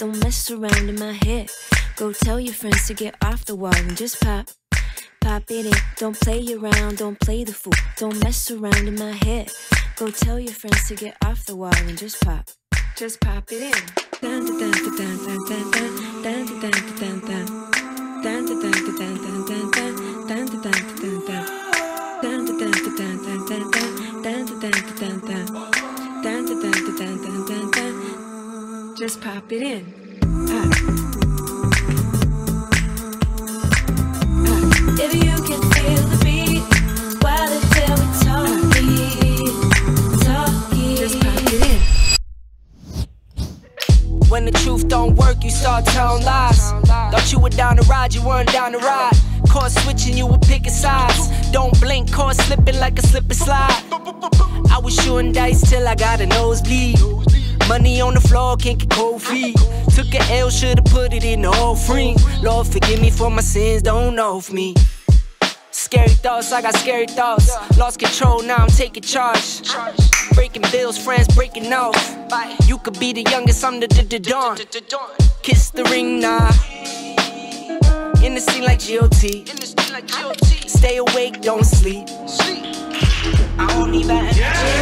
Don't mess around in my head. Go tell your friends to get off the wall and just pop it in. Don't play around, don't play the fool. Don't mess around in my head. Go tell your friends to get off the wall and just pop it in. Dun dun dun dun dun dun dun dun dun dun dun dun dun dun dun dun dun dun dun. Just pop it in. Pop. If you can feel the beat while it's there with talking. Just pop it in. When the truth don't work, you start telling lies. Thought you were down to ride, you weren't down to ride. Caught switching, you were picking sides. Don't blink, caught slipping like a slip and slide. I was shooting dice till I got a nosebleed. Money on the floor, can't get cold feet. Took an L, should've put it in the offering. Lord, forgive me for my sins, don't off me. Scary thoughts, I got scary thoughts. Lost control, now I'm taking charge. Breaking bills, friends breaking off. You could be the youngest, I'm the dawn. Kiss the ring, nah. In the scene like GOT. Stay awake, don't sleep. I don't need that energy.